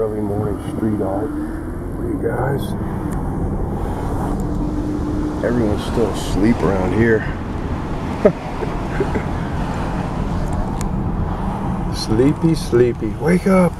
early morning street art for you guys. Everyone's still asleep around here. Sleepy, sleepy. Wake up.